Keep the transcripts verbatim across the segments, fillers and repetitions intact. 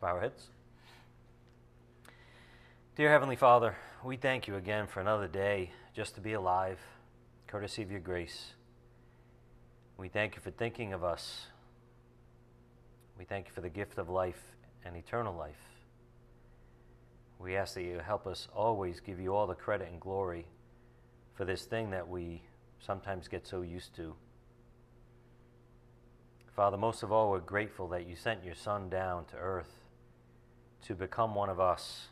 Let's bow our heads. Dear Heavenly Father, we thank you again for another day just to be alive, courtesy of your grace. We thank you for thinking of us. We thank you for the gift of life and eternal life. We ask that you help us always give you all the credit and glory for this thing that we sometimes get so used to. Father, most of all, we're grateful that you sent your Son down to earth to become one of us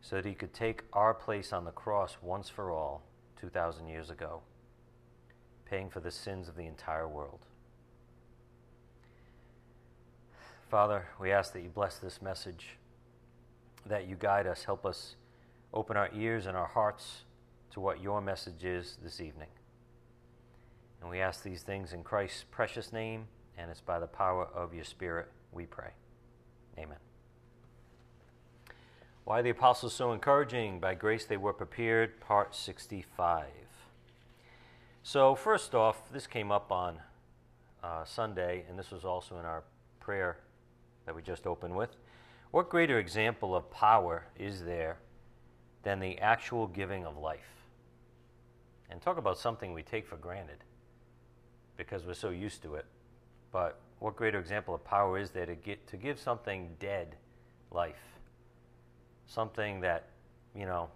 so that he could take our place on the cross once for all two thousand years ago, paying for the sins of the entire world. Father, we ask that you bless this message, that you guide us, help us open our ears and our hearts to what your message is this evening. And we ask these things in Christ's precious name, and it's by the power of your Spirit we pray. Amen. Why are the apostles so encouraging? By grace they were prepared, part sixty-five. So first off, this came up on uh, Sunday, and this was also in our prayer that we just opened with. What greater example of power is there than the actual giving of life? And talk about something we take for granted, because we're so used to it. But what greater example of power is there to get to give something dead life? Something that, you know,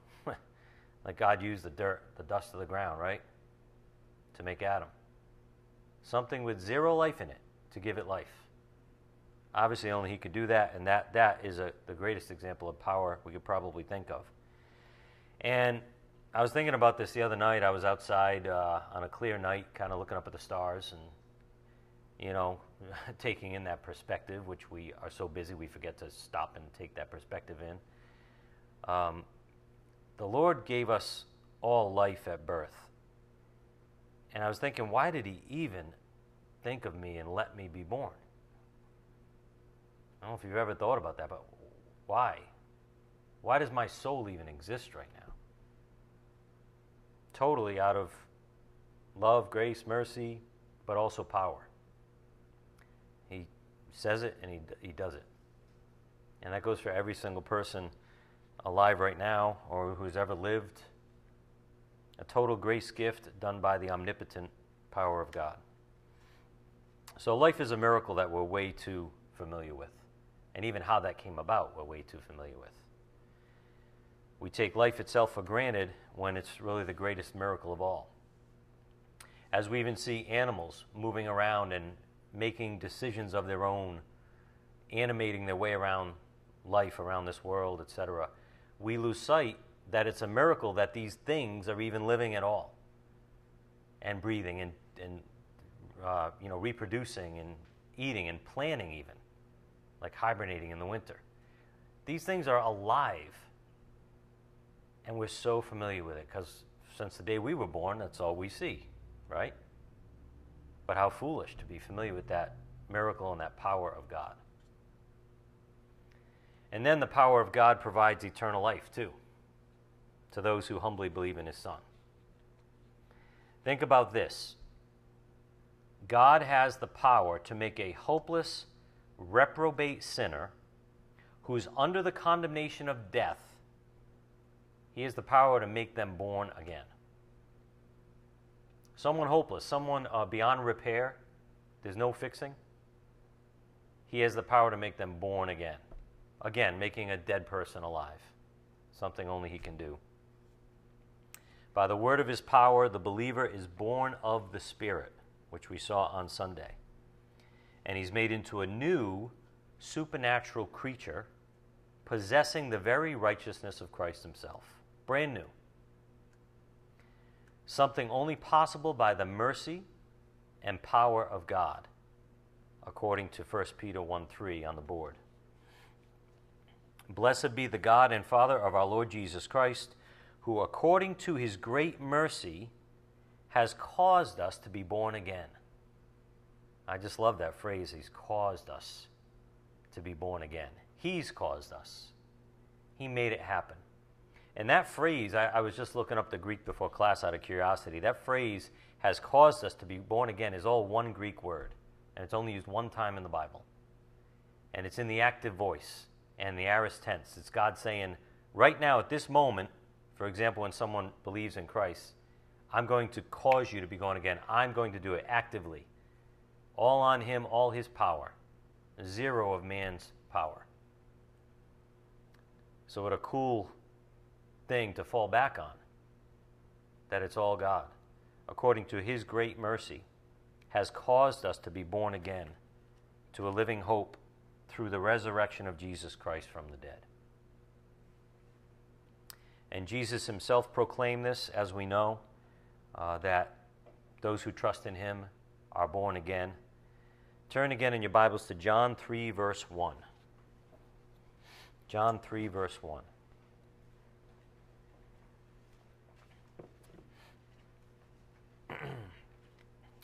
like God used the dirt, the dust of the ground, right, to make Adam. Something with zero life in it, to give it life. Obviously, only he could do that, and that, that is a, the greatest example of power we could probably think of. And I was thinking about this the other night. I was outside uh, on a clear night, kind of looking up at the stars and, you know, taking in that perspective, which we are so busy we forget to stop and take that perspective in. Um, the Lord gave us all life at birth. And I was thinking, why did he even think of me and let me be born? I don't know if you've ever thought about that, but why? Why does my soul even exist right now? Totally out of love, grace, mercy, but also power. He says it and he, he does it. And that goes for every single person alive right now or who's ever lived. A total grace gift done by the omnipotent power of God. So life is a miracle that we're way too familiar with. And even how that came about, we're way too familiar with. We take life itself for granted when it's really the greatest miracle of all. As we even see animals moving around and making decisions of their own, animating their way around life, around this world, et cetera, we lose sight that it's a miracle that these things are even living at all and breathing and, and uh, you know, reproducing and eating and planning even, like hibernating in the winter. These things are alive. And we're so familiar with it because since the day we were born, that's all we see, right? But how foolish to be familiar with that miracle and that power of God. And then the power of God provides eternal life, too, to those who humbly believe in his Son. Think about this. God has the power to make a hopeless, reprobate sinner who's under the condemnation of death. He has the power to make them born again. Someone hopeless, someone uh, beyond repair, there's no fixing. He has the power to make them born again. Again, making a dead person alive, something only he can do. By the word of his power, the believer is born of the Spirit, which we saw on Sunday. And he's made into a new supernatural creature, possessing the very righteousness of Christ himself. Brand new. Something only possible by the mercy and power of God, according to First Peter one three on the board. Blessed be the God and Father of our Lord Jesus Christ, who according to his great mercy has caused us to be born again. I just love that phrase, he's caused us to be born again. He's caused us. He made it happen. And that phrase, I, I was just looking up the Greek before class out of curiosity. That phrase, has caused us to be born again, is all one Greek word. And it's only used one time in the Bible. and it's in the active voice and the aorist tense. It's God saying, right now, at this moment, for example, when someone believes in Christ, I'm going to cause you to be born again. I'm going to do it actively. All on him, all his power. Zero of man's power. So what a cool thing to fall back on, that it's all God. According to his great mercy, has caused us to be born again to a living hope through the resurrection of Jesus Christ from the dead. And Jesus himself proclaimed this, as we know, uh, that those who trust in him are born again. Turn again in your Bibles to John three, verse one. John three, verse one.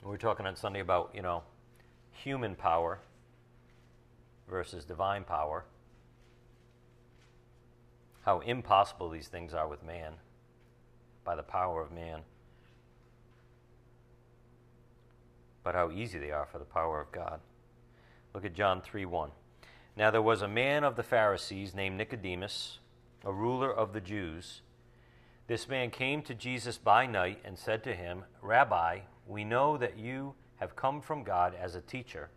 We were talking on Sunday about, you know, human power versus divine power, how impossible these things are with man, by the power of man, but how easy they are for the power of God. Look at John three, one. Now there was a man of the Pharisees named Nicodemus, a ruler of the Jews. This man came to Jesus by night and said to him, Rabbi, we know that you have come from God as a teacher,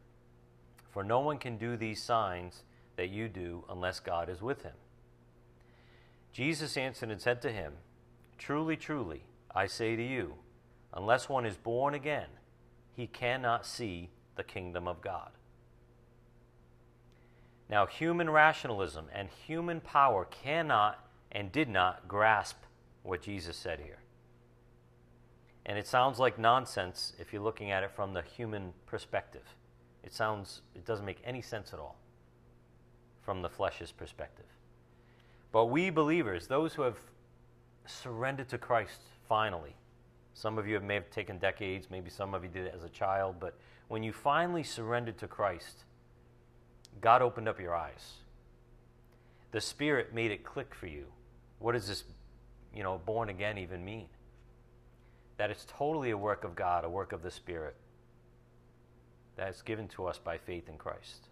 for no one can do these signs that you do unless God is with him. Jesus answered and said to him, Truly, truly, I say to you, unless one is born again, he cannot see the kingdom of God. Now, human rationalism and human power cannot and did not grasp what Jesus said here. And it sounds like nonsense if you're looking at it from the human perspective. It sounds, it doesn't make any sense at all from the flesh's perspective. But we believers, those who have surrendered to Christ finally, some of you may have taken decades, maybe some of you did it as a child, but when you finally surrendered to Christ, God opened up your eyes. The Spirit made it click for you. What does this, you know, born again even mean? That it's totally a work of God, a work of the Spirit, that's given to us by faith in Christ.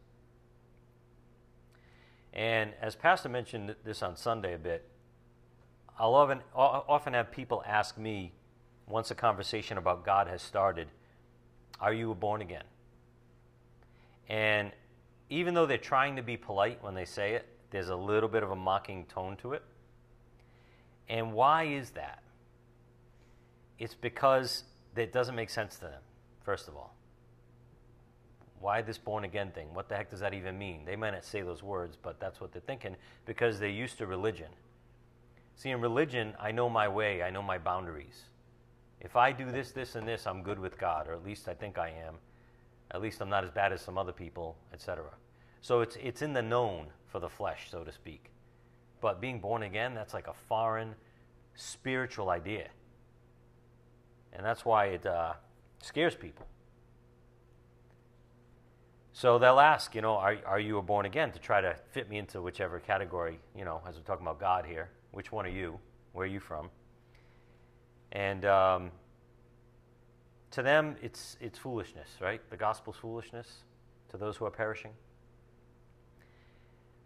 And as Pastor mentioned this on Sunday a bit, I'll often, often have people ask me, once a conversation about God has started, are you born again? And even though they're trying to be polite when they say it, there's a little bit of a mocking tone to it. And why is that? It's because it doesn't make sense to them, first of all. Why this born again thing? What the heck does that even mean? They might not say those words, but that's what they're thinking because they're used to religion. See, in religion, I know my way, I know my boundaries. If I do this, this, and this, I'm good with God, or at least I think I am. At least I'm not as bad as some other people, et cetera. So it's, it's in the known for the flesh, so to speak. But being born again, that's like a foreign spiritual idea. And that's why it uh, scares people. So they'll ask, you know, are, are you born again? To try to fit me into whichever category, you know, as we're talking about God here. Which one are you? Where are you from? And um, to them, it's, it's foolishness, right? The gospel's foolishness to those who are perishing.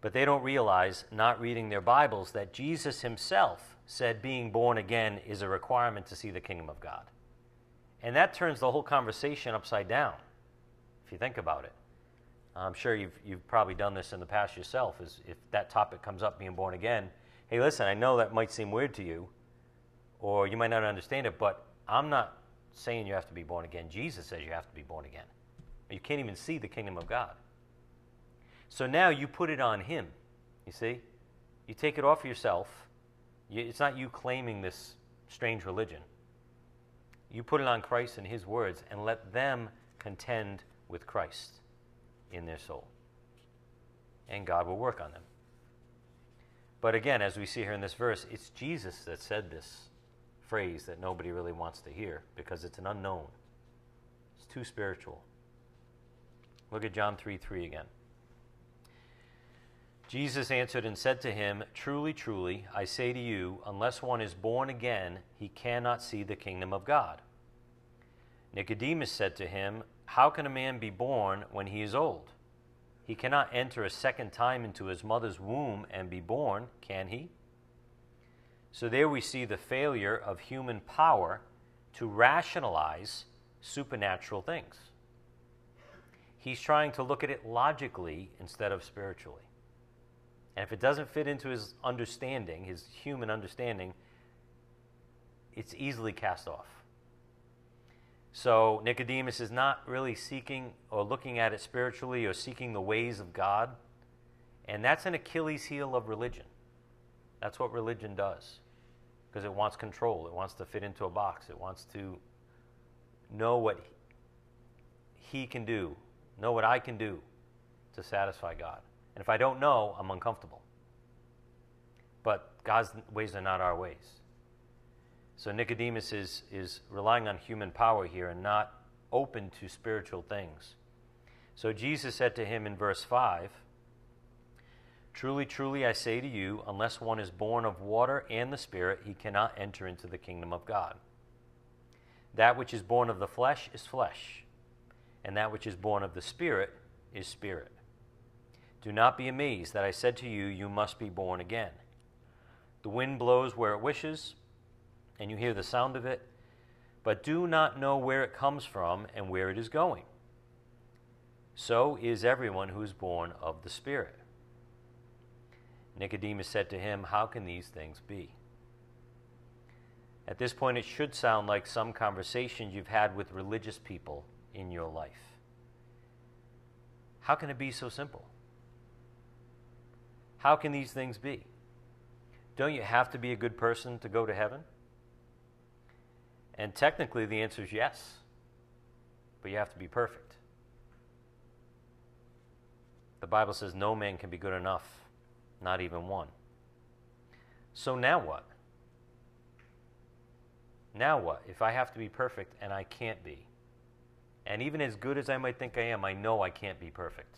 But they don't realize, not reading their Bibles, that Jesus himself said being born again is a requirement to see the kingdom of God. And that turns the whole conversation upside down, if you think about it. I'm sure you've, you've probably done this in the past yourself, is if that topic comes up, being born again, hey, listen, I know that might seem weird to you, or you might not understand it, but I'm not saying you have to be born again. Jesus says you have to be born again. You can't even see the kingdom of God. So now you put it on him, you see? You take it off yourself. You, it's not you claiming this strange religion. You put it on Christ and his words and let them contend with Christ in their soul. And God will work on them. But again, as we see here in this verse, it's Jesus that said this phrase that nobody really wants to hear because it's an unknown. It's too spiritual. Look at John three, three again. Jesus answered and said to him, Truly, truly, I say to you, unless one is born again, he cannot see the kingdom of God. Nicodemus said to him, How can a man be born when he is old? He cannot enter a second time into his mother's womb and be born, can he? So there we see the failure of human power to rationalize supernatural things. He's trying to look at it logically instead of spiritually. And if it doesn't fit into his understanding, his human understanding, it's easily cast off. So Nicodemus is not really seeking or looking at it spiritually or seeking the ways of God. And that's an Achilles heel of religion. That's what religion does, because it wants control. It wants to fit into a box. It wants to know what he can do, know what I can do to satisfy God. And if I don't know, I'm uncomfortable. But God's ways are not our ways. So Nicodemus is, is relying on human power here and not open to spiritual things. So Jesus said to him in verse five, "Truly, truly, I say to you, unless one is born of water and the Spirit, he cannot enter into the kingdom of God. That which is born of the flesh is flesh, and that which is born of the Spirit is spirit. Do not be amazed that I said to you, you must be born again. The wind blows where it wishes, and you hear the sound of it, but do not know where it comes from and where it is going. So is everyone who is born of the Spirit." Nicodemus said to him, "How can these things be?" At this point, it should sound like some conversations you've had with religious people in your life. How can it be so simple? How can these things be? Don't you have to be a good person to go to heaven? And technically, the answer is yes, but you have to be perfect. The Bible says no man can be good enough, not even one. So now what? Now what? If I have to be perfect and I can't be, and even as good as I might think I am, I know I can't be perfect.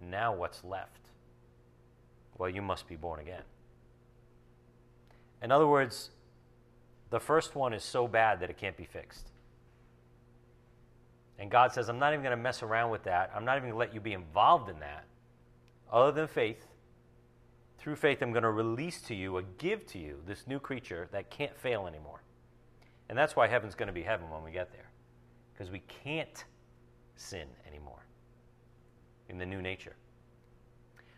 Now what's left? Well, you must be born again. In other words, the first one is so bad that it can't be fixed. And God says, I'm not even going to mess around with that. I'm not even going to let you be involved in that. Other than faith, through faith, I'm going to release to you or give to you this new creature that can't fail anymore. And that's why heaven's going to be heaven when we get there, because we can't sin anymore in the new nature.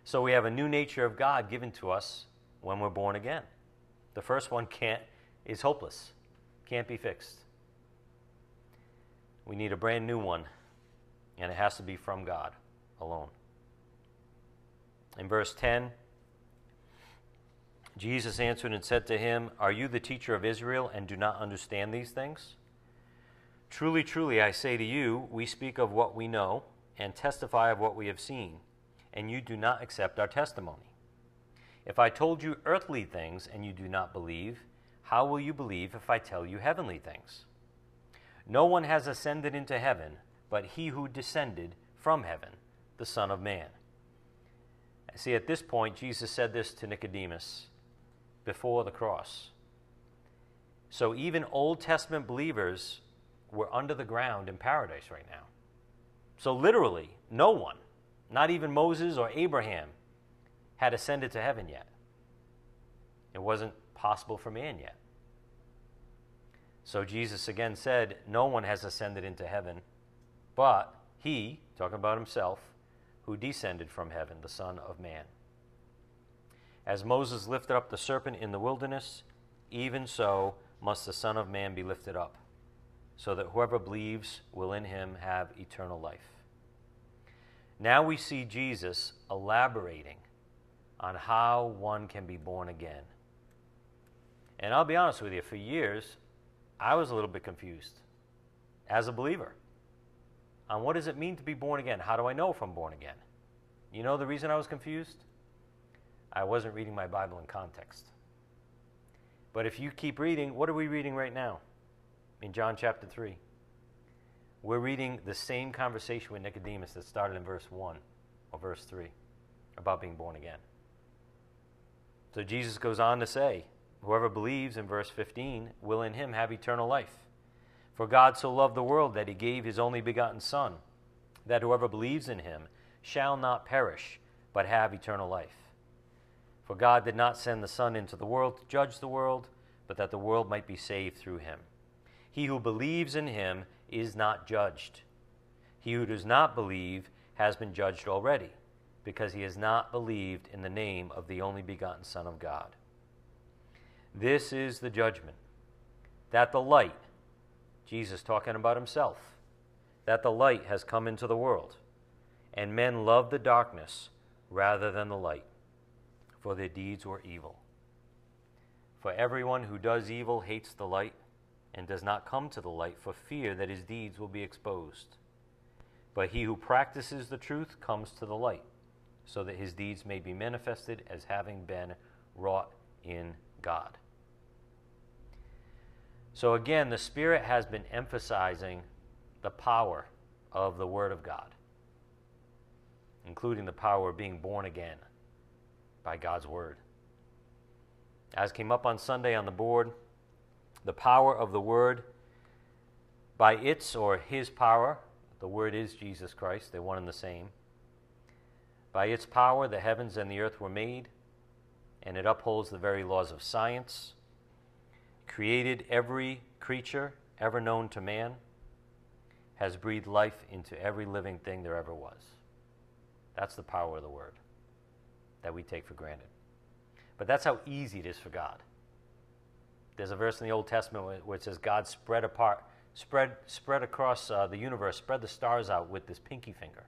So we have a new nature of God given to us when we're born again. The first one can't. Is hopeless, can't be fixed. We need a brand new one, and it has to be from God alone. In verse ten, Jesus answered and said to him, "Are you the teacher of Israel and do not understand these things? Truly, truly, I say to you, we speak of what we know and testify of what we have seen, and you do not accept our testimony. If I told you earthly things and you do not believe, how will you believe if I tell you heavenly things? No one has ascended into heaven, but he who descended from heaven, the Son of Man." See, at this point, Jesus said this to Nicodemus before the cross. So even Old Testament believers were under the ground in paradise right now. So literally, no one, not even Moses or Abraham, had ascended to heaven yet. It wasn't possible for man yet. So Jesus again said, no one has ascended into heaven, but he, talking about himself, who descended from heaven, the Son of Man. As Moses lifted up the serpent in the wilderness, even so must the Son of Man be lifted up, so that whoever believes will in him have eternal life. Now we see Jesus elaborating on how one can be born again. And I'll be honest with you, for years, I was a little bit confused as a believer on what does it mean to be born again? How do I know if I'm born again? You know the reason I was confused? I wasn't reading my Bible in context. But if you keep reading, what are we reading right now in John chapter three? We're reading the same conversation with Nicodemus that started in verse one or verse three about being born again. So Jesus goes on to say, whoever believes, in verse fifteen, will in him have eternal life. For God so loved the world that he gave his only begotten Son, that whoever believes in him shall not perish, but have eternal life. For God did not send the Son into the world to judge the world, but that the world might be saved through him. He who believes in him is not judged. He who does not believe has been judged already, because he has not believed in the name of the only begotten Son of God. This is the judgment, that the light, Jesus talking about himself, that the light has come into the world, and men loved the darkness rather than the light, for their deeds were evil. For everyone who does evil hates the light and does not come to the light for fear that his deeds will be exposed. But he who practices the truth comes to the light, so that his deeds may be manifested as having been wrought in God. So again, the Spirit has been emphasizing the power of the Word of God, including the power of being born again by God's Word. As came up on Sunday on the board, the power of the Word, by its or his power, the Word is Jesus Christ, they're one and the same. By its power, the heavens and the earth were made, and it upholds the very laws of science, created every creature ever known to man, has breathed life into every living thing there ever was. That's the power of the Word that we take for granted. But that's how easy it is for God. There's a verse in the Old Testament where it says, God spread apart, spread, spread across uh, the universe, spread the stars out with this pinky finger.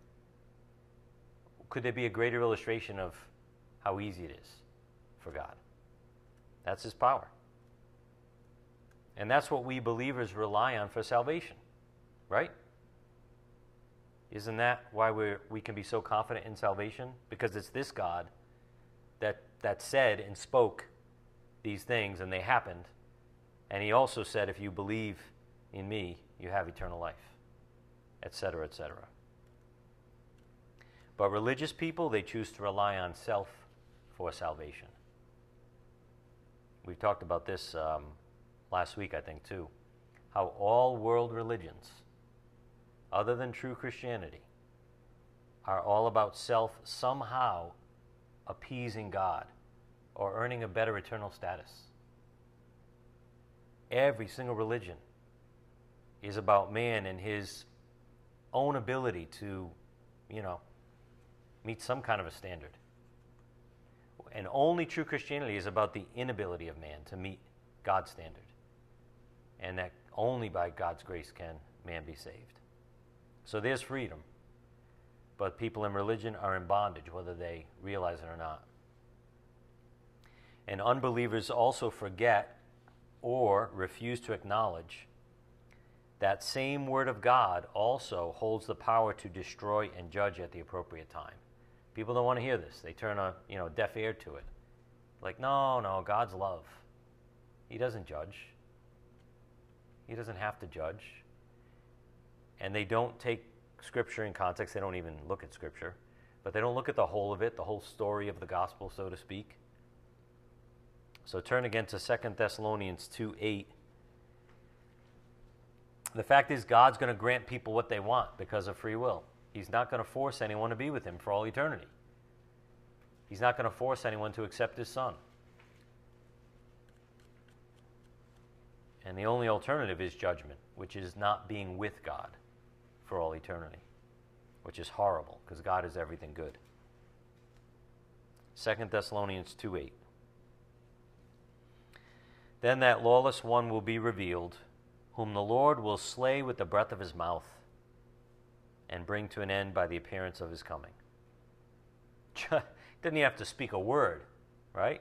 Could there be a greater illustration of how easy it is for God? That's his power. And that's what we believers rely on for salvation, right? Isn't that why we we can be so confident in salvation? Because it's this God that, that said and spoke these things, and they happened. And he also said, if you believe in me, you have eternal life, et cetera, et cetera. But religious people, they choose to rely on self for salvation. We've talked about this um, last week, I think, too, how all world religions, other than true Christianity, are all about self somehow appeasing God or earning a better eternal status. Every single religion is about man and his own ability to, you know, meet some kind of a standard. And only true Christianity is about the inability of man to meet God's standard, and that only by God's grace can man be saved. So there's freedom, but people in religion are in bondage, whether they realize it or not. And unbelievers also forget or refuse to acknowledge that same Word of God also holds the power to destroy and judge at the appropriate time. People don't want to hear this. They turn a you know, deaf ear to it. Like, no, no, God's love. He doesn't judge. He doesn't have to judge. And they don't take Scripture in context. They don't even look at Scripture. But they don't look at the whole of it, the whole story of the gospel, so to speak. So turn again to Second Thessalonians two eight. The fact is, God's going to grant people what they want because of free will. He's not going to force anyone to be with him for all eternity. He's not going to force anyone to accept his Son. And the only alternative is judgment, which is not being with God for all eternity, which is horrible because God is everything good. Second Thessalonians two eight. Then that lawless one will be revealed, whom the Lord will slay with the breath of his mouth and bring to an end by the appearance of his coming. Didn't he have to speak a word, right?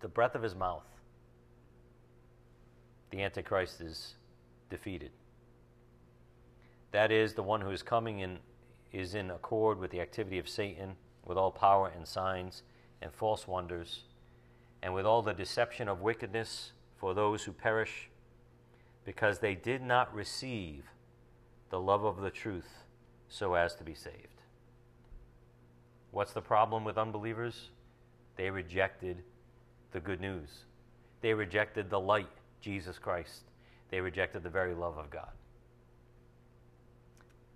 The breath of his mouth. The Antichrist is defeated. That is, the one who is coming in is in accord with the activity of Satan, with all power and signs and false wonders, and with all the deception of wickedness for those who perish, because they did not receive the love of the truth so as to be saved. What's the problem with unbelievers? They rejected the good news. They rejected the light, Jesus Christ. They rejected the very love of God.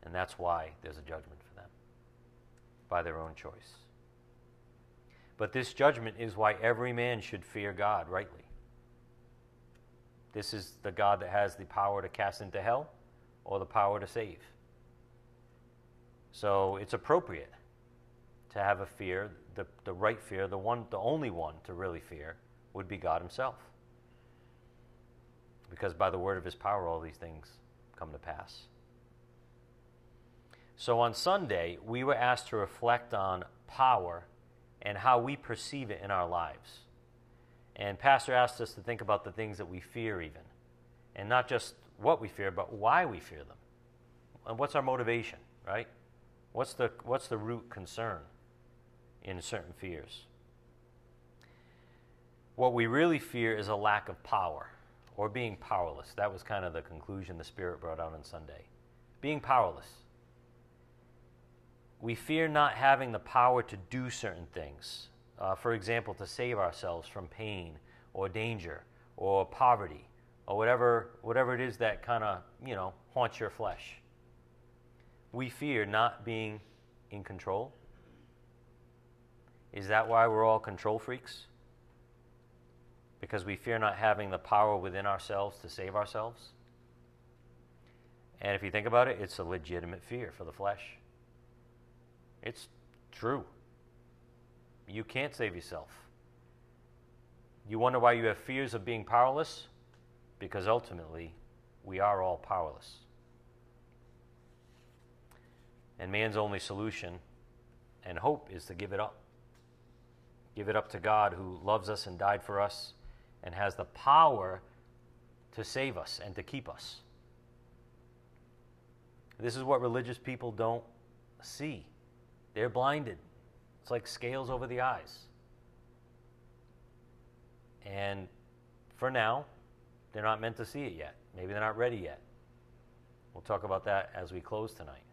And that's why there's a judgment for them. by their own choice. But this judgment is why every man should fear God rightly. This is the God that has the power to cast into hell or the power to save. So it's appropriate to have a fear, the, the right fear, the one, the only one to really fear would be God himself. Because by the word of his power all these things come to pass. So on Sunday, we were asked to reflect on power and how we perceive it in our lives. And Pastor asked us to think about the things that we fear even. And not just what we fear, but why we fear them. And what's our motivation, right? What's the, what's the root concern in certain fears? What we really fear is a lack of power or being powerless. That was kind of the conclusion the Spirit brought out on Sunday. Being powerless. We fear not having the power to do certain things. Uh, for example, to save ourselves from pain or danger or poverty or whatever, whatever it is that kind of, you know, haunts your flesh. We fear not being in control. Is that why we're all control freaks? Because we fear not having the power within ourselves to save ourselves? And if you think about it, it's a legitimate fear for the flesh. It's true. You can't save yourself. You wonder why you have fears of being powerless? Because ultimately, we are all powerless. And man's only solution and hope is to give it up. Give it up to God who loves us and died for us and has the power to save us and to keep us. This is what religious people don't see. They're blinded. It's like scales over the eyes. And for now, they're not meant to see it yet. Maybe they're not ready yet. We'll talk about that as we close tonight.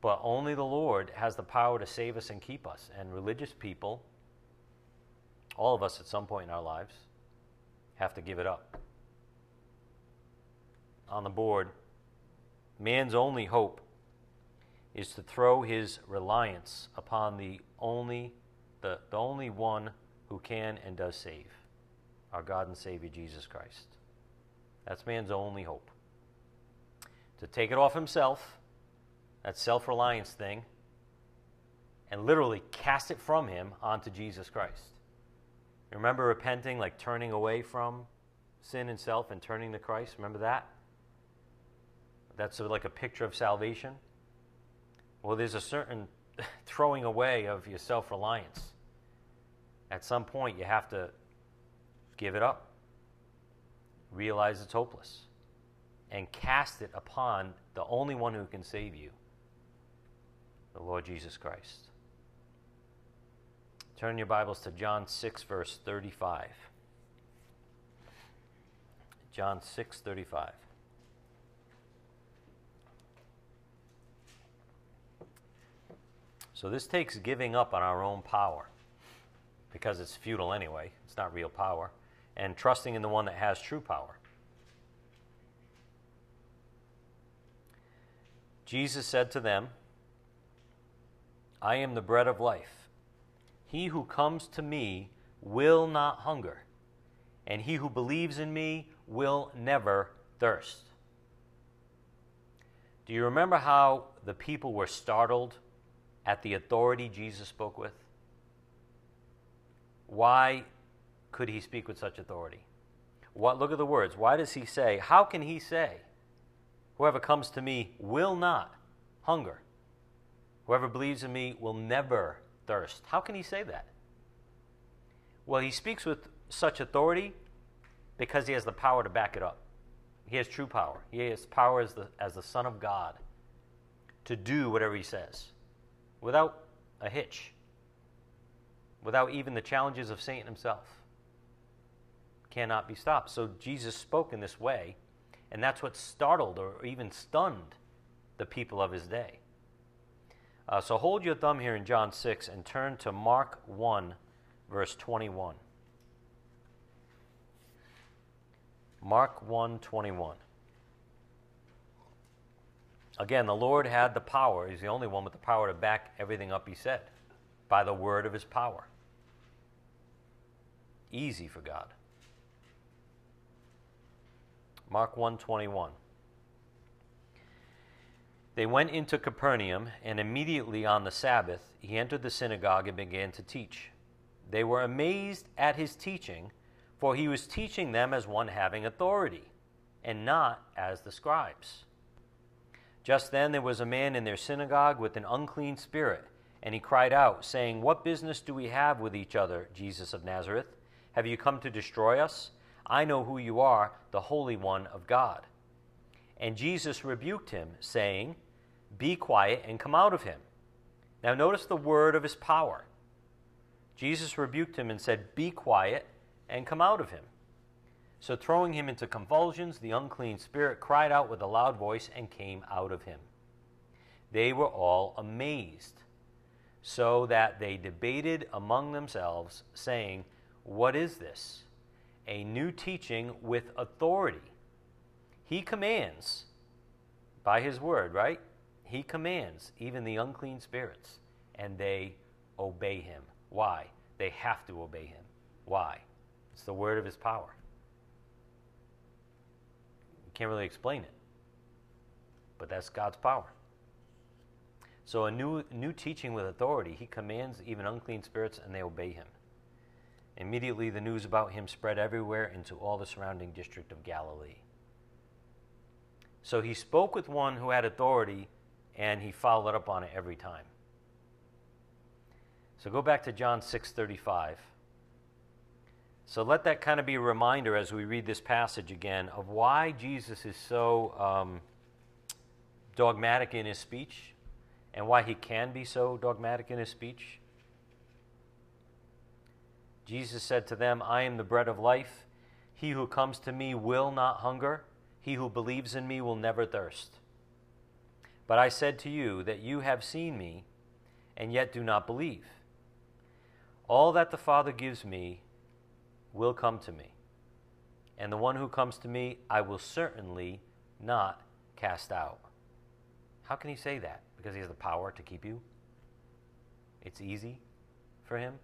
But only the Lord has the power to save us and keep us. And religious people, all of us at some point in our lives, have to give it up. On the board, man's only hope is to throw his reliance upon the only, the, the only one who can and does save, our God and Savior Jesus Christ. That's man's only hope. To take it off himself, that self-reliance thing, and literally cast it from him onto Jesus Christ. Remember repenting, like turning away from sin and self and turning to Christ? Remember that? That's like a picture of salvation. Well, there's a certain throwing away of your self-reliance. At some point, you have to give it up, realize it's hopeless, and cast it upon the only one who can save you, the Lord Jesus Christ. Turn your Bibles to John six, verse thirty-five. John six, thirty-five. So this takes giving up on our own power, because it's futile anyway. It's not real power. And trusting in the one that has true power. Jesus said to them, I am the bread of life. He who comes to me will not hunger, and he who believes in me will never thirst. Do you remember how the people were startled at the authority Jesus spoke with? Why could he speak with such authority? What, look at the words. Why does he say, how can he say, whoever comes to me will not hunger? Whoever believes in me will never thirst. How can he say that? Well, he speaks with such authority because he has the power to back it up. He has true power. He has power as the, as the Son of God to do whatever he says without a hitch, without even the challenges of Satan himself. Cannot be stopped. So Jesus spoke in this way, and that's what startled or even stunned the people of his day. Uh, so hold your thumb here in John six and turn to Mark one, verse twenty-one. Mark one, twenty-one. Again, the Lord had the power. He's the only one with the power to back everything up he said by the word of his power. Easy for God. Mark one twenty-one. They went into Capernaum, and immediately on the Sabbath he entered the synagogue and began to teach. They were amazed at his teaching, for he was teaching them as one having authority, and not as the scribes. Just then there was a man in their synagogue with an unclean spirit, and he cried out, saying, "What business do we have with each other, Jesus of Nazareth? Have you come to destroy us? I know who you are, the Holy One of God." And Jesus rebuked him, saying, "Be quiet and come out of him." Now notice the word of his power. Jesus rebuked him and said, "Be quiet and come out of him." So throwing him into convulsions, the unclean spirit cried out with a loud voice and came out of him. They were all amazed, so that they debated among themselves, saying, "What is this? A new teaching with authority. He commands," by his word, right? He commands even the unclean spirits, and they obey him. Why? They have to obey him. Why? It's the word of his power. You can't really explain it, but that's God's power. So a new, new teaching with authority. He commands even unclean spirits, and they obey him. Immediately the news about him spread everywhere into all the surrounding district of Galilee. So he spoke with one who had authority, and he followed up on it every time. So go back to John six thirty-five. So let that kind of be a reminder as we read this passage again of why Jesus is so um, dogmatic in his speech and why he can be so dogmatic in his speech. Jesus said to them, "I am the bread of life. He who comes to me will not hunger. He who believes in me will never thirst. But I said to you that you have seen me, and yet do not believe. All that the Father gives me will come to me, and the one who comes to me I will certainly not cast out." How can he say that? Because he has the power to keep you? It's easy for him.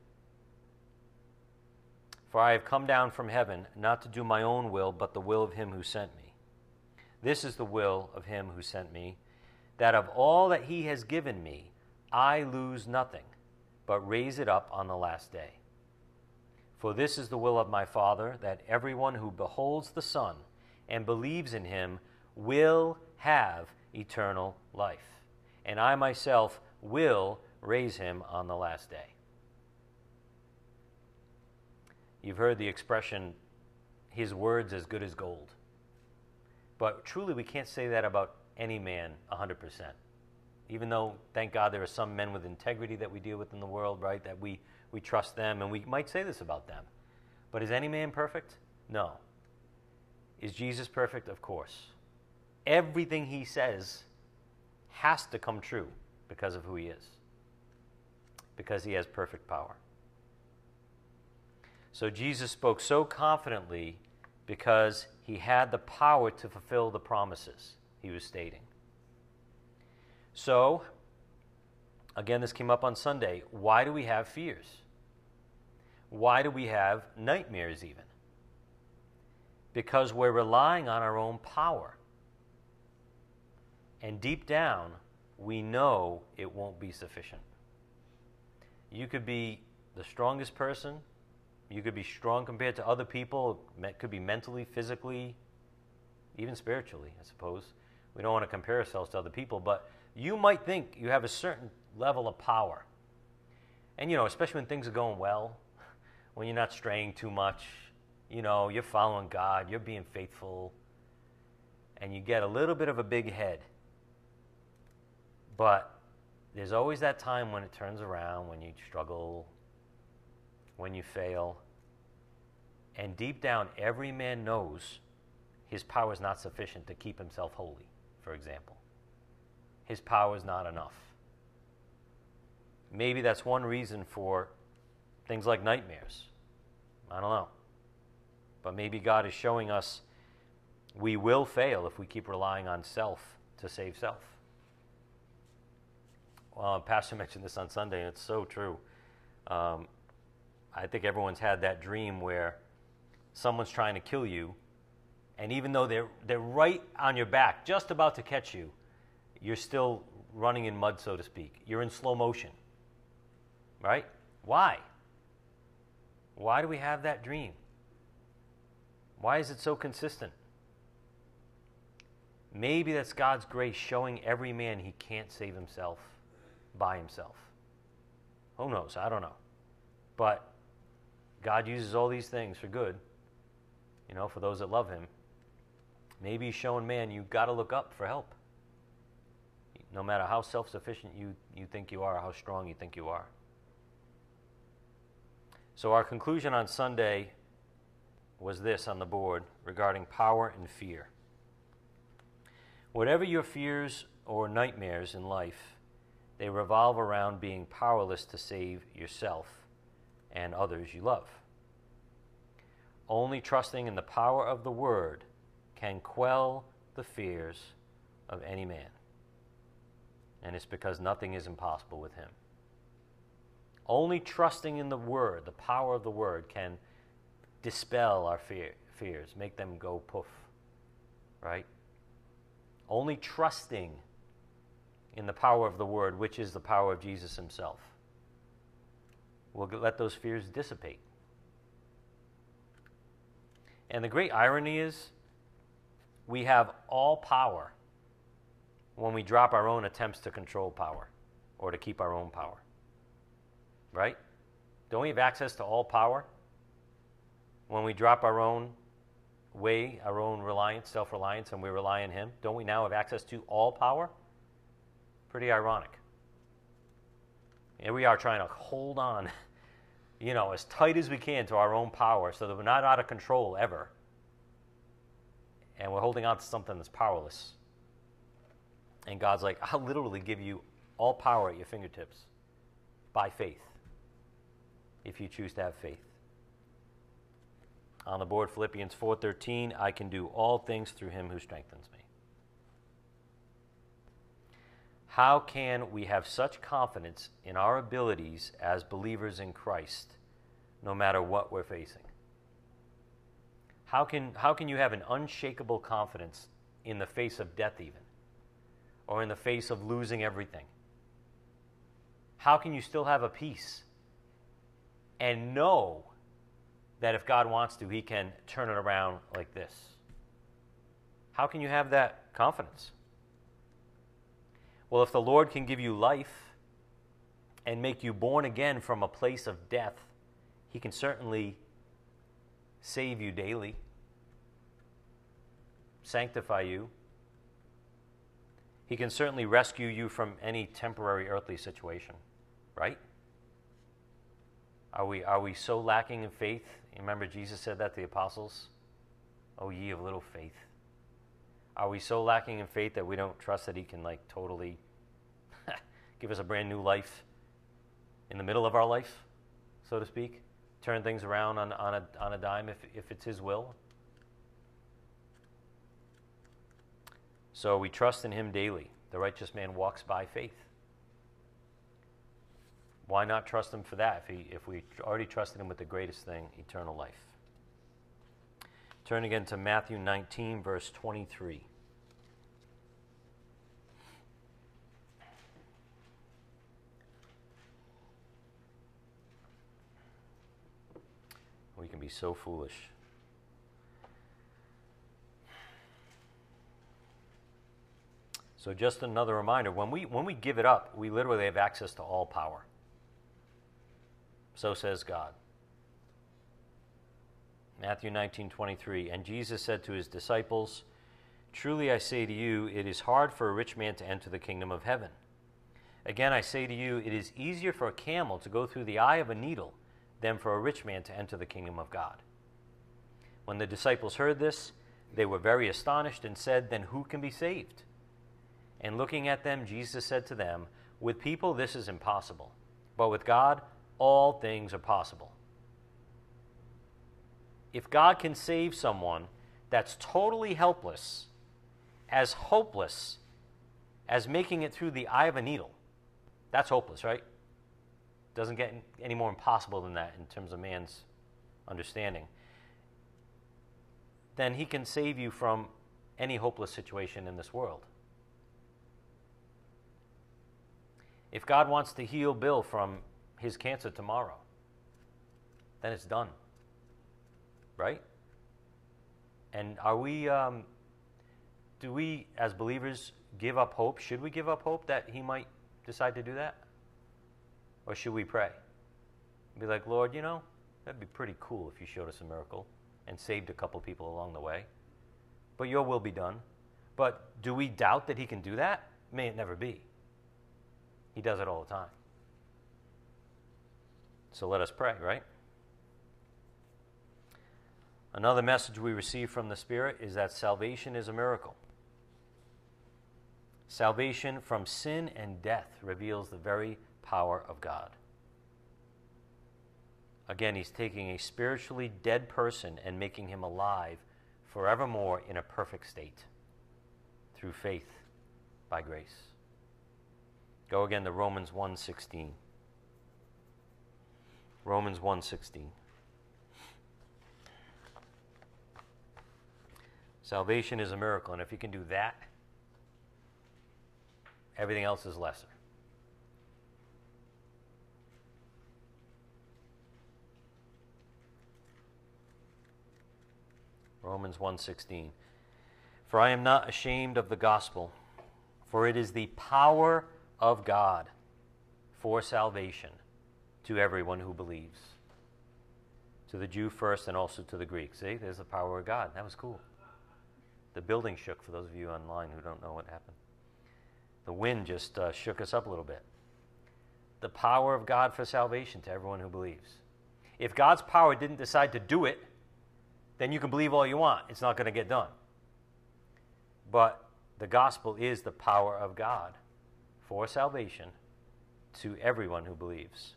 "For I have come down from heaven, not to do my own will, but the will of him who sent me. This is the will of him who sent me, that of all that he has given me, I lose nothing, but raise it up on the last day. For this is the will of my Father, that everyone who beholds the Son and believes in him will have eternal life, and I myself will raise him on the last day." You've heard the expression, "His word's as good as gold." But truly, we can't say that about any man one hundred percent. Even though, thank God, there are some men with integrity that we deal with in the world, right, that we, we trust them, and we might say this about them. But is any man perfect? No. Is Jesus perfect? Of course. Everything he says has to come true because of who he is, because he has perfect power. So Jesus spoke so confidently because he had the power to fulfill the promises he was stating. So, again, this came up on Sunday. Why do we have fears? Why do we have nightmares even? Because we're relying on our own power. And deep down, we know it won't be sufficient. You could be the strongest person. You could be strong compared to other people. It could be mentally, physically, even spiritually, I suppose. We don't want to compare ourselves to other people, but you might think you have a certain level of power. And, you know, especially when things are going well, when you're not straying too much, you know, you're following God, you're being faithful, and you get a little bit of a big head. But there's always that time when it turns around, when you struggle, when you fail. And deep down, every man knows his power is not sufficient to keep himself holy, for example. His power is not enough. Maybe that's one reason for things like nightmares. I don't know. But maybe God is showing us we will fail if we keep relying on self to save self. Well, Pastor mentioned this on Sunday, and it's so true. Um, I think everyone's had that dream where someone's trying to kill you, and even though they're, they're right on your back, just about to catch you, you're still running in mud, so to speak. You're in slow motion, right? Why? Why do we have that dream? Why is it so consistent? Maybe that's God's grace showing every man he can't save himself by himself. Who knows? I don't know. But God uses all these things for good, you know, for those that love him. Maybe he's showing man, you've got to look up for help. No matter how self-sufficient you, you think you are, how strong you think you are. So our conclusion on Sunday was this on the board regarding power and fear. Whatever your fears or nightmares in life, they revolve around being powerless to save yourself and others you love. Only trusting in the power of the Word can quell the fears of any man. And it's because nothing is impossible with him. Only trusting in the Word, the power of the Word, can dispel our fear, fears, make them go poof, right? Only trusting in the power of the Word, which is the power of Jesus himself, will let those fears dissipate. And the great irony is we have all power when we drop our own attempts to control power or to keep our own power. Right? Don't we have access to all power when we drop our own way, our own reliance, self-reliance, and we rely on him? Don't we now have access to all power? Pretty ironic. And we are trying to hold on, you know, as tight as we can to our own power so that we're not out of control ever. And we're holding on to something that's powerless. And God's like, I'll literally give you all power at your fingertips by faith, if you choose to have faith. On the board, Philippians four thirteen, I can do all things through him who strengthens me. How can we have such confidence in our abilities as believers in Christ, no matter what we're facing? How can, how can you have an unshakable confidence in the face of death even, or in the face of losing everything? How can you still have a peace and know that if God wants to, he can turn it around like this? How can you have that confidence? Well, if the Lord can give you life and make you born again from a place of death, he can certainly save you daily, sanctify you. He can certainly rescue you from any temporary earthly situation, right? Are we, are we so lacking in faith? You remember Jesus said that to the apostles? Oh, ye of little faith. Are we so lacking in faith that we don't trust that he can, like, totally give us a brand new life in the middle of our life, so to speak? Turn things around on, on, a, on a dime if, if it's his will? So we trust in him daily. The righteous man walks by faith. Why not trust him for that if, he, if we already trusted him with the greatest thing, eternal life? Turn again to Matthew nineteen, verse twenty-three. We can be so foolish. So just another reminder, when we, when we give it up, we literally have access to all power. So says God. Matthew nineteen twenty-three, and Jesus said to his disciples, truly I say to you, it is hard for a rich man to enter the kingdom of heaven. Again, I say to you, it is easier for a camel to go through the eye of a needle than for a rich man to enter the kingdom of God. When the disciples heard this, they were very astonished and said, then who can be saved? And looking at them, Jesus said to them, with people this is impossible, but with God all things are possible. If God can save someone that's totally helpless, as hopeless as making it through the eye of a needle, That's hopeless, right? Doesn't get any more impossible than that in terms of man's understanding. Then he can save you from any hopeless situation in this world. If God wants to heal Bill from his cancer tomorrow, then it's done, right? And are we, um, do we as believers give up hope? Should we give up hope that he might decide to do that? Or should we pray? Be like, Lord, you know, that'd be pretty cool if you showed us a miracle and saved a couple people along the way. But your will be done. But do we doubt that he can do that? May it never be. He does it all the time. So let us pray, right? Another message we receive from the Spirit is that salvation is a miracle. Salvation from sin and death reveals the very power of God. Again, he's taking a spiritually dead person and making him alive forevermore in a perfect state through faith by grace. Go again to Romans one sixteen. Romans one sixteen. Salvation is a miracle, and if you can do that, everything else is lesser. Romans one sixteen. For I am not ashamed of the gospel, for it is the power of God for salvation to everyone who believes, to the Jew first and also to the Greek. See, there's the power of God. That was cool. The building shook, for those of you online who don't know what happened. The wind just uh, shook us up a little bit. The power of God for salvation to everyone who believes. If God's power didn't decide to do it, then you can believe all you want. It's not going to get done. But the gospel is the power of God for salvation to everyone who believes,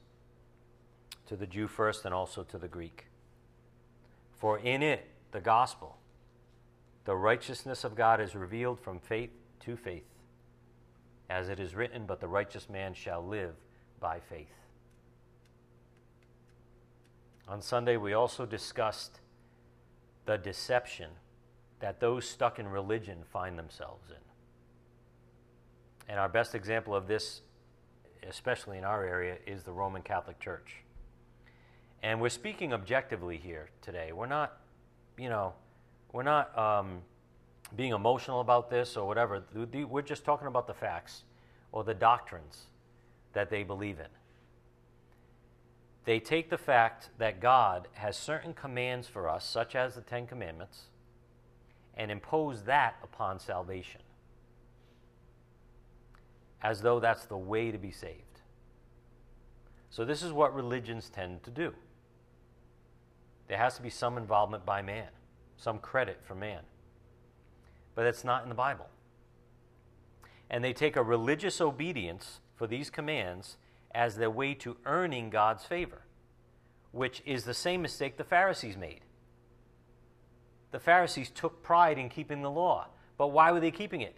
to the Jew first and also to the Greek. For in it, the gospel, the righteousness of God is revealed from faith to faith. As it is written, but the righteous man shall live by faith. On Sunday, we also discussed the deception that those stuck in religion find themselves in. And our best example of this, especially in our area, is the Roman Catholic Church. And we're speaking objectively here today. We're not, you know, we're not... Um, being emotional about this or whatever. We're just talking about the facts or the doctrines that they believe in. They take the fact that God has certain commands for us, such as the Ten Commandments, and impose that upon salvation, as though that's the way to be saved. So this is what religions tend to do. There has to be some involvement by man, some credit for man. But that's not in the Bible. And they take a religious obedience for these commands as their way to earning God's favor, which is the same mistake the Pharisees made. The Pharisees took pride in keeping the law, but why were they keeping it?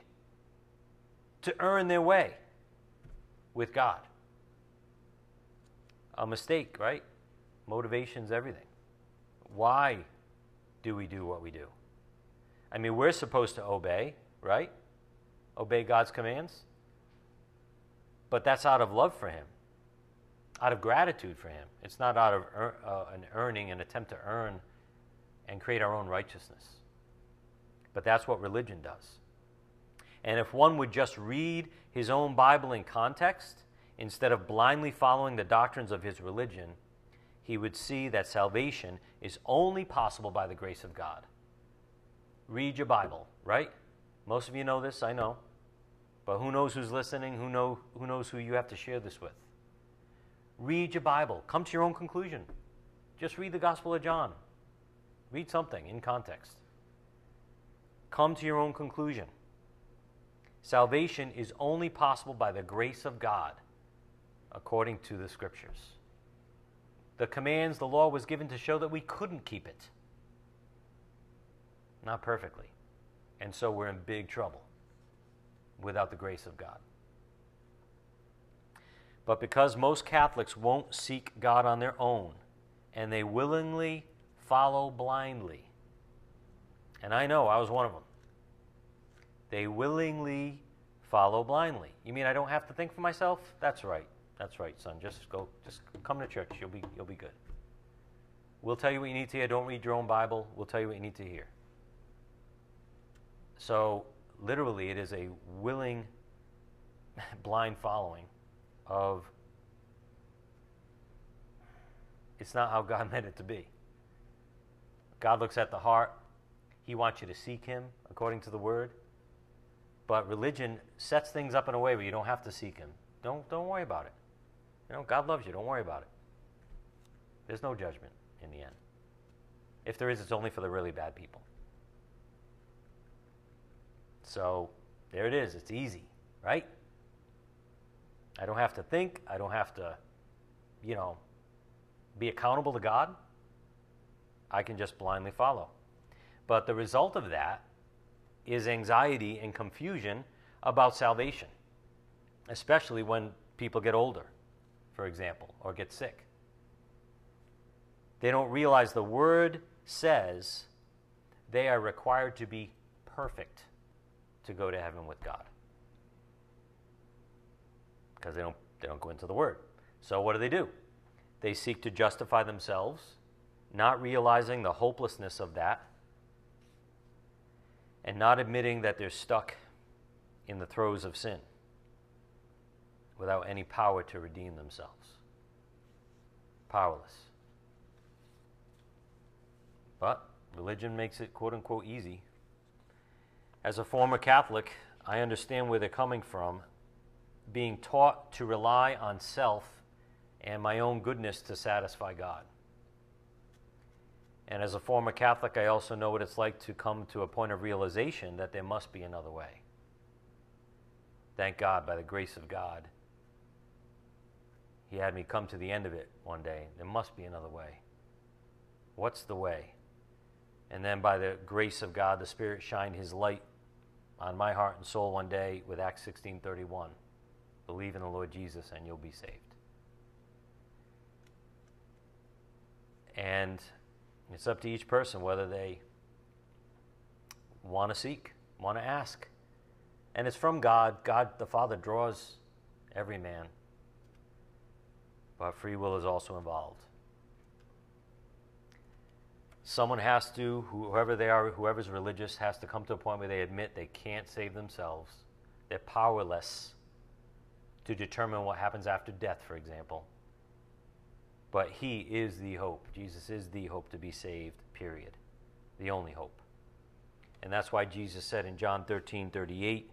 To earn their way with God. A mistake, right? Motivation's everything. Why do we do what we do? I mean, we're supposed to obey, right? Obey God's commands. But that's out of love for him, out of gratitude for him. It's not out of earn, uh, an earning, an attempt to earn and create our own righteousness. But that's what religion does. And if one would just read his own Bible in context, instead of blindly following the doctrines of his religion, he would see that salvation is only possible by the grace of God. Read your Bible, right? Most of you know this, I know. But who knows who's listening? Who know, who knows who you have to share this with? Read your Bible. Come to your own conclusion. Just read the Gospel of John. Read something in context. Come to your own conclusion. Salvation is only possible by the grace of God, according to the Scriptures. The commands, the law was given to show that we couldn't keep it. Not perfectly. And so we're in big trouble without the grace of God. But because most Catholics won't seek God on their own, and they willingly follow blindly, and I know, I was one of them. They willingly follow blindly. You mean I don't have to think for myself? That's right. That's right, son. Just go. Just come to church. You'll be, you'll be good. We'll tell you what you need to hear. Don't read your own Bible. We'll tell you what you need to hear. So literally, it is a willing blind following of it's not how God meant it to be. God looks at the heart. He wants you to seek him according to the word. But religion sets things up in a way where you don't have to seek him. Don't, don't worry about it. You know, God loves you. Don't worry about it. There's no judgment in the end. If there is, it's only for the really bad people. So there it is. It's easy, right? I don't have to think. I don't have to, you know, be accountable to God. I can just blindly follow. But the result of that is anxiety and confusion about salvation, especially when people get older, for example, or get sick. They don't realize the word says they are required to be perfect to go to heaven with God, because they don't, they don't go into the word. So what do they do? They seek to justify themselves, not realizing the hopelessness of that, and not admitting that they're stuck in the throes of sin without any power to redeem themselves. Powerless. But religion makes it, quote unquote, easy. As a former Catholic, I understand where they're coming from, being taught to rely on self and my own goodness to satisfy God. And as a former Catholic, I also know what it's like to come to a point of realization that there must be another way. Thank God, by the grace of God, he had me come to the end of it one day. There must be another way. What's the way? And then by the grace of God, the Spirit shined his light on my heart and soul one day with Acts sixteen thirty-one. Believe in the Lord Jesus and you'll be saved. And it's up to each person whether they want to seek, want to ask. And it's from God. God the Father draws every man. But free will is also involved. Someone has to, whoever they are, whoever's religious, has to come to a point where they admit they can't save themselves. They're powerless to determine what happens after death, for example. But he is the hope. Jesus is the hope to be saved, period. The only hope. And that's why Jesus said in John thirteen thirty-eight,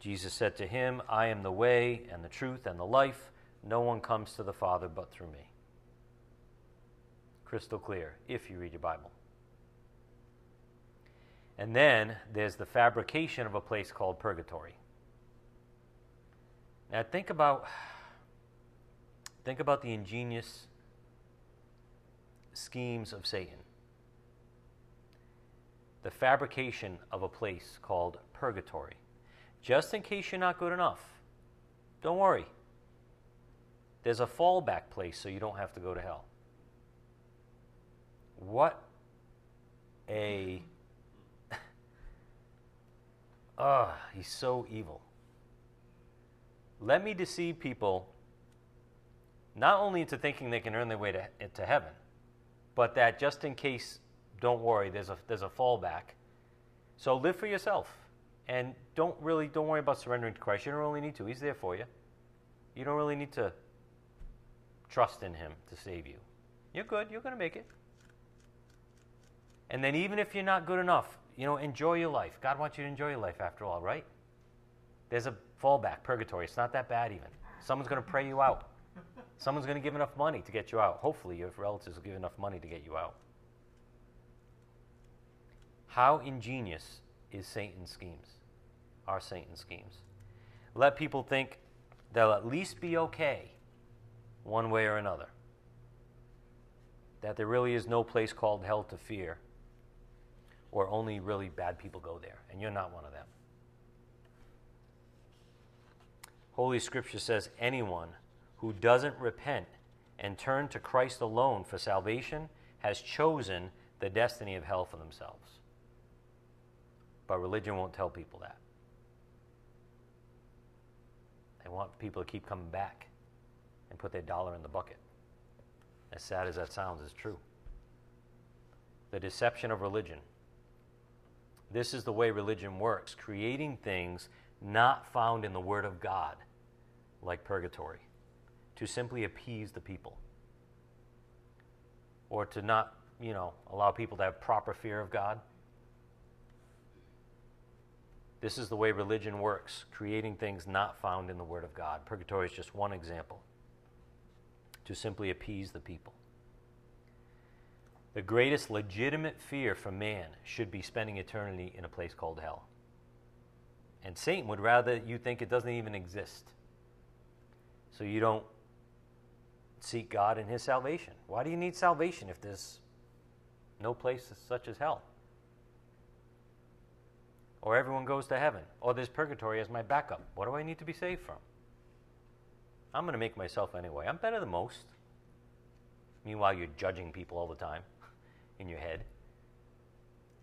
Jesus said to him, I am the way and the truth and the life. No one comes to the Father but through me. Crystal clear, if you read your Bible. And then there's the fabrication of a place called purgatory. Now think about... Think about the ingenious schemes of Satan. The fabrication of a place called purgatory. Just in case you're not good enough, don't worry. There's a fallback place so you don't have to go to hell. What a... Ah, oh, he's so evil. Let me deceive people not only into thinking they can earn their way to, to heaven, but that just in case, don't worry, there's a, there's a fallback. So live for yourself. And don't really, don't worry about surrendering to Christ. You don't really need to. He's there for you. You don't really need to trust in him to save you. You're good. You're going to make it. And then even if you're not good enough, you know, enjoy your life. God wants you to enjoy your life after all, right? There's a fallback, purgatory. It's not that bad even. Someone's going to pray you out. Someone's going to give enough money to get you out. Hopefully your relatives will give enough money to get you out. How ingenious is Satan's schemes? Are Satan's schemes? Let people think they'll at least be okay one way or another. That there really is no place called hell to fear, or only really bad people go there, and you're not one of them. Holy Scripture says anyone who doesn't repent and turn to Christ alone for salvation has chosen the destiny of hell for themselves. But religion won't tell people that. They want people to keep coming back and put their dollar in the bucket. As sad as that sounds, it's true. The deception of religion. This is the way religion works, creating things not found in the Word of God, like purgatory, to simply appease the people, or to not, you know, allow people to have proper fear of God. This is the way religion works, creating things not found in the Word of God. Purgatory is just one example, to simply appease the people. The greatest legitimate fear for man should be spending eternity in a place called hell. And Satan would rather you think it doesn't even exist, so you don't seek God in his salvation. Why do you need salvation if there's no place such as hell? Or everyone goes to heaven. Or there's purgatory as my backup. What do I need to be saved from? I'm going to make myself anyway. I'm better than most. Meanwhile, you're judging people all the time in your head.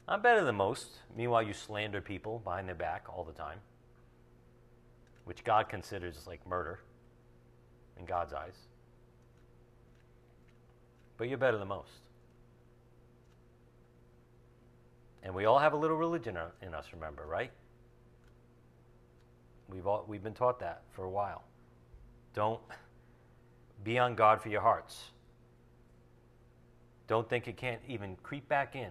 I'm better than most. Meanwhile, you slander people behind their back all the time, which God considers like murder in God's eyes. But you're better than most. And we all have a little religion in us, remember, right? We've, all, we've been taught that for a while. Don't be on guard for your hearts. Don't think it can't even creep back in,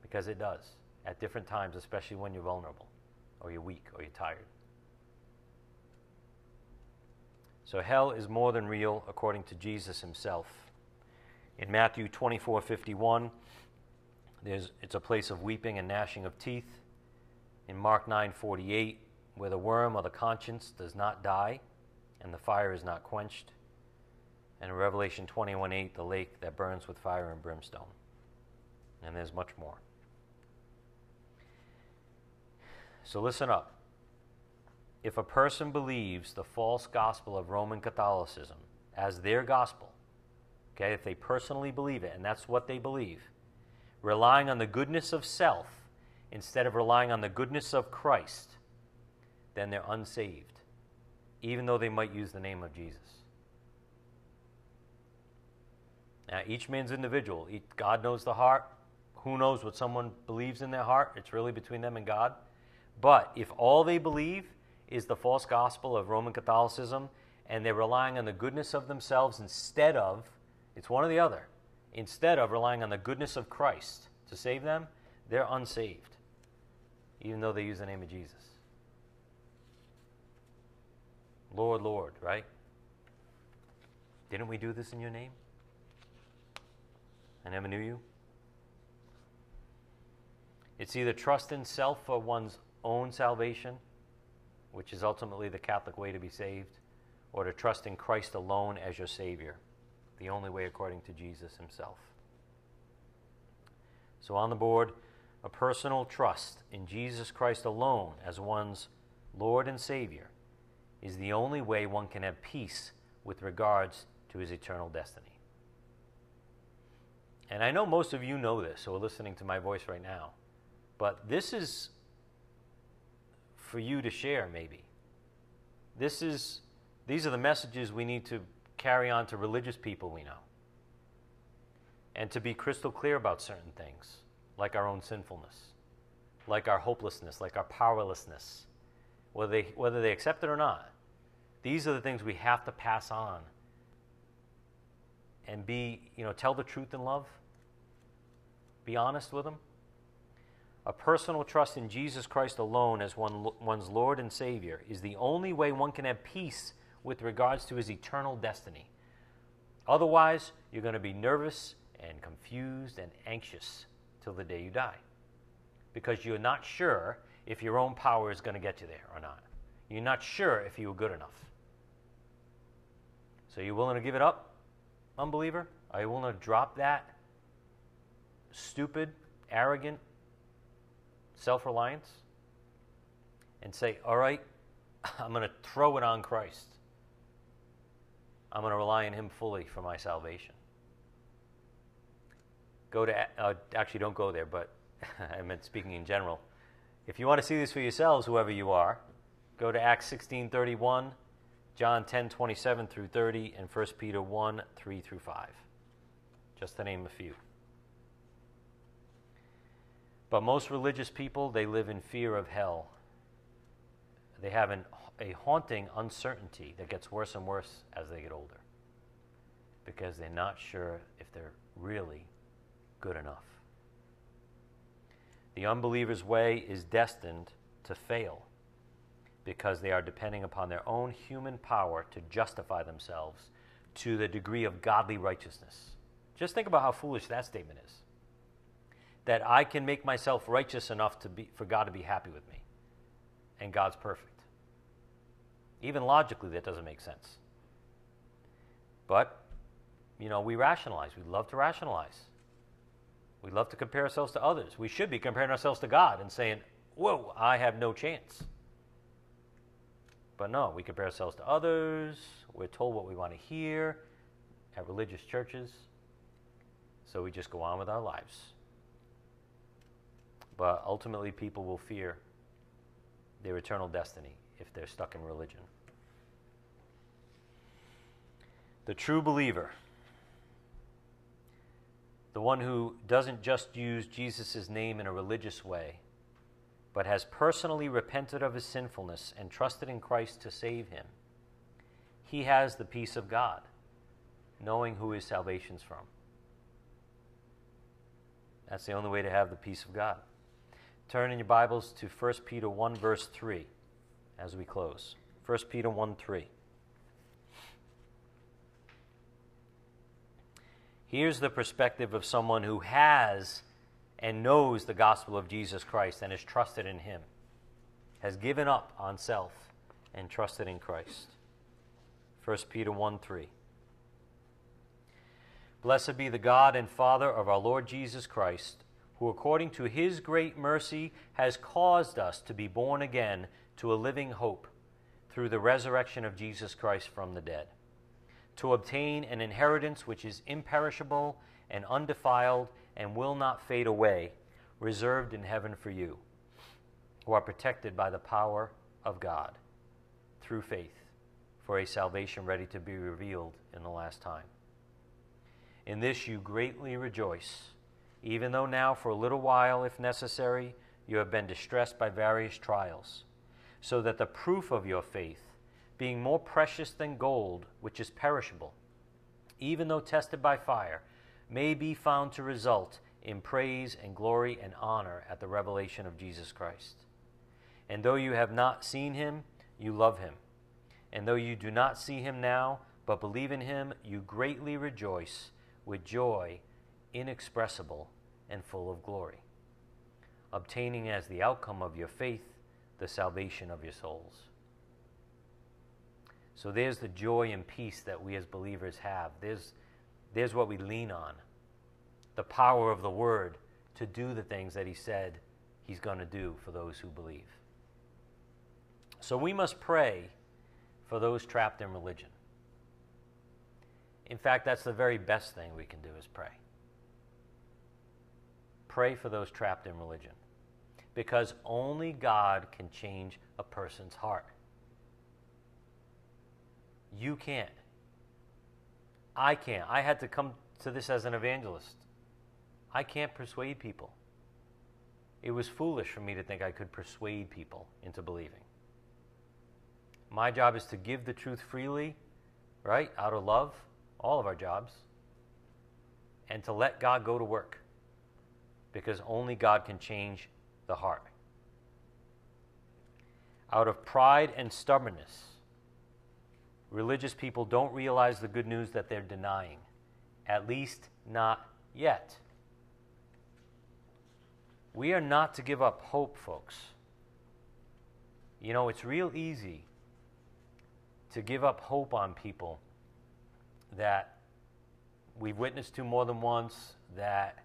because it does at different times, especially when you're vulnerable or you're weak or you're tired. So hell is more than real according to Jesus himself. In Matthew twenty-four fifty-one, there's, it's a place of weeping and gnashing of teeth. In Mark nine forty-eight, where the worm or the conscience does not die and the fire is not quenched. And in Revelation twenty-one eight, the lake that burns with fire and brimstone. And there's much more. So listen up. If a person believes the false gospel of Roman Catholicism as their gospel, okay, if they personally believe it, and that's what they believe, relying on the goodness of self instead of relying on the goodness of Christ, then they're unsaved, even though they might use the name of Jesus. Now, each man's individual. God knows the heart. Who knows what someone believes in their heart? It's really between them and God. But if all they believe is the false gospel of Roman Catholicism and they're relying on the goodness of themselves instead of, it's one or the other, instead of relying on the goodness of Christ to save them, they're unsaved, even though they use the name of Jesus. Lord, Lord, right? Didn't we do this in your name? I never knew you. It's either trust in self for one's own salvation, which is ultimately the Catholic way to be saved, or to trust in Christ alone as your Savior, the only way according to Jesus himself. So on the board, a personal trust in Jesus Christ alone as one's Lord and Savior is the only way one can have peace with regards to his eternal destiny. And I know most of you know this, who are listening to my voice right now, but this is for you to share, maybe. This is, these are the messages we need to carry on to religious people we know, and to be crystal clear about certain things, like our own sinfulness, like our hopelessness, like our powerlessness, whether they, whether they accept it or not. These are the things we have to pass on and be, you know, tell the truth in love. Be honest with them. A personal trust in Jesus Christ alone as one, one's Lord and Savior is the only way one can have peace with regards to his eternal destiny. Otherwise, you're going to be nervous and confused and anxious till the day you die, because you're not sure if your own power is going to get you there or not. You're not sure if you were good enough. So you're willing to give it up? Unbeliever, are you willing to drop that stupid, arrogant self-reliance and say, all right, I'm going to throw it on Christ. I'm going to rely on him fully for my salvation. Go to, uh, actually don't go there, but I meant speaking in general. If you want to see this for yourselves, whoever you are, go to Acts sixteen thirty-one, John ten twenty-seven through thirty, and First Peter one three through five. Just to name a few. But most religious people, they live in fear of hell. They have an, a haunting uncertainty that gets worse and worse as they get older, because they're not sure if they're really good enough. The unbeliever's way is destined to fail because they are depending upon their own human power to justify themselves to the degree of godly righteousness. Just think about how foolish that statement is. That I can make myself righteous enough to be, for God to be happy with me. And God's perfect. Even logically, that doesn't make sense. But, you know, we rationalize. We love to rationalize. We love to compare ourselves to others. We should be comparing ourselves to God and saying, whoa, I have no chance. But no, we compare ourselves to others. We're told what we want to hear at religious churches. So we just go on with our lives. But ultimately, people will fear their eternal destiny if they're stuck in religion. The true believer, the one who doesn't just use Jesus' name in a religious way, but has personally repented of his sinfulness and trusted in Christ to save him, he has the peace of God, knowing who his salvation's from. That's the only way to have the peace of God. Turn in your Bibles to First Peter one, verse three, as we close. First Peter one, three. Here's the perspective of someone who has and knows the gospel of Jesus Christ and has trusted in him, has given up on self and trusted in Christ. First Peter one, three. Blessed be the God and Father of our Lord Jesus Christ, who according to his great mercy has caused us to be born again to a living hope through the resurrection of Jesus Christ from the dead, to obtain an inheritance which is imperishable and undefiled and will not fade away, reserved in heaven for you, who are protected by the power of God through faith for a salvation ready to be revealed in the last time. In this you greatly rejoice, even though now for a little while, if necessary, you have been distressed by various trials, so that the proof of your faith, being more precious than gold, which is perishable, even though tested by fire, may be found to result in praise and glory and honor at the revelation of Jesus Christ. And though you have not seen him, you love him. And though you do not see him now, but believe in him, you greatly rejoice with joy inexpressible and full of glory, obtaining as the outcome of your faith the salvation of your souls. So there's the joy and peace that we as believers have. There's, there's what we lean on, the power of the word to do the things that he said he's going to do for those who believe. So we must pray for those trapped in religion. In fact, that's the very best thing we can do is pray. Pray for those trapped in religion, because only God can change a person's heart. You can't. I can't. I had to come to this as an evangelist. I can't persuade people. It was foolish for me to think I could persuade people into believing. My job is to give the truth freely, right, out of love, all of our jobs, and to let God go to work. Because only God can change the heart. Out of pride and stubbornness, religious people don't realize the good news that they're denying, at least not yet. We are not to give up hope, folks. You know, it's real easy to give up hope on people that we've witnessed to more than once, that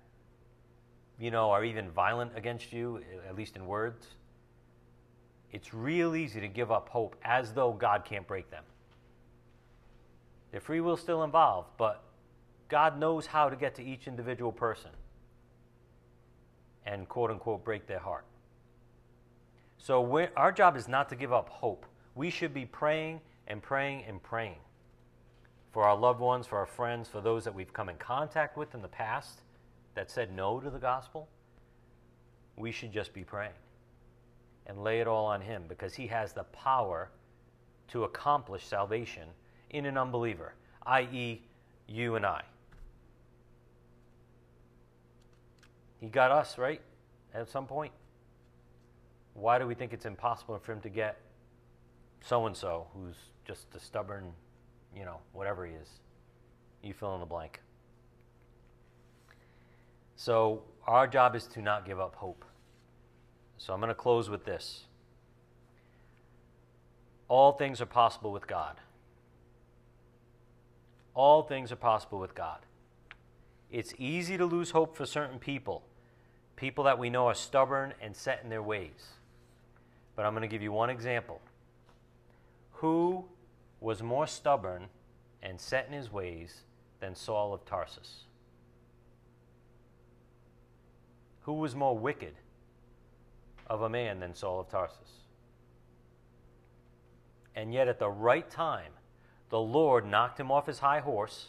you know, are even violent against you, at least in words. it's real easy to give up hope as though God can't break them. Their free will is still involved, but God knows how to get to each individual person and, quote unquote, break their heart. So we're, our job is not to give up hope. We should be praying and praying and praying for our loved ones, for our friends, for those that we've come in contact with in the past that said no to the gospel. We should just be praying and lay it all on Him, because He has the power to accomplish salvation in an unbeliever, that is you and I. He got us, right, at some point. Why do we think it's impossible for Him to get so-and-so who's just a stubborn, you know, whatever he is? You fill in the blank. So our job is to not give up hope. So I'm going to close with this. All things are possible with God. All things are possible with God. It's easy to lose hope for certain people, people that we know are stubborn and set in their ways. But I'm going to give you one example. Who was more stubborn and set in his ways than Saul of Tarsus? Who was more wicked of a man than Saul of Tarsus? And yet at the right time, the Lord knocked him off his high horse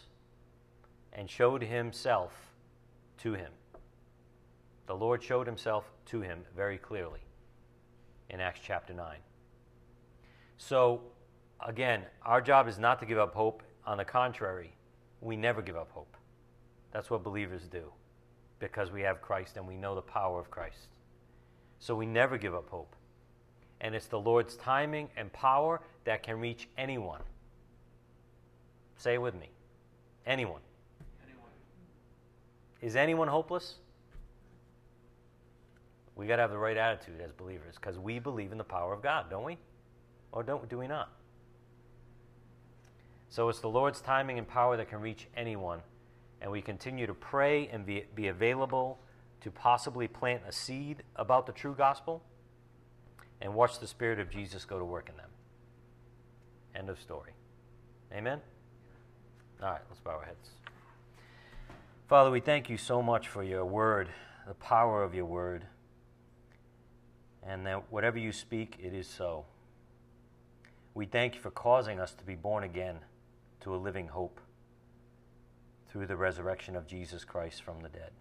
and showed Himself to him. The Lord showed Himself to him very clearly in Acts chapter nine. So, again, our job is not to give up hope. On the contrary, we never give up hope. That's what believers do, because we have Christ and we know the power of Christ. So we never give up hope. And it's the Lord's timing and power that can reach anyone. Say it with me. Anyone. Anyone. Is anyone hopeless? We got to have the right attitude as believers, because we believe in the power of God, don't we? Or don't, do we not? So it's the Lord's timing and power that can reach anyone, and we continue to pray and be, be available to possibly plant a seed about the true gospel and watch the Spirit of Jesus go to work in them. End of story. Amen? All right, let's bow our heads. Father, we thank You so much for Your word, the power of Your word, and that whatever You speak, it is so. We thank You for causing us to be born again to a living hope through the resurrection of Jesus Christ from the dead.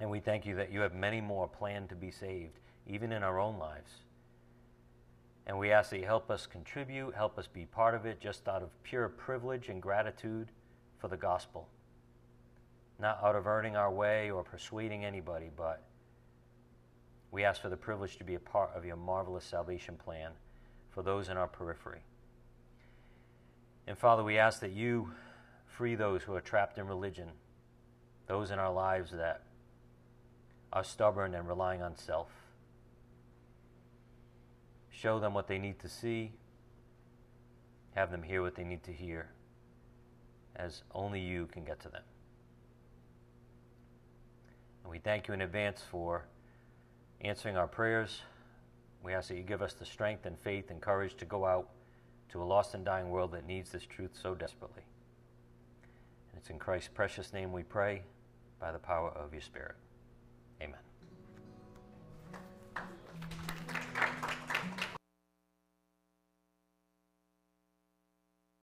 And we thank You that You have many more planned to be saved, even in our own lives. And we ask that You help us contribute, help us be part of it, just out of pure privilege and gratitude for the gospel. Not out of earning our way or persuading anybody, but we ask for the privilege to be a part of Your marvelous salvation plan for those in our periphery. And Father, we ask that You free those who are trapped in religion, those in our lives that are stubborn and relying on self. Show them what they need to see. Have them hear what they need to hear, as only You can get to them. And we thank You in advance for answering our prayers. We ask that You give us the strength and faith and courage to go out to a lost and dying world that needs this truth so desperately. And it's in Christ's precious name we pray, by the power of Your Spirit. Amen.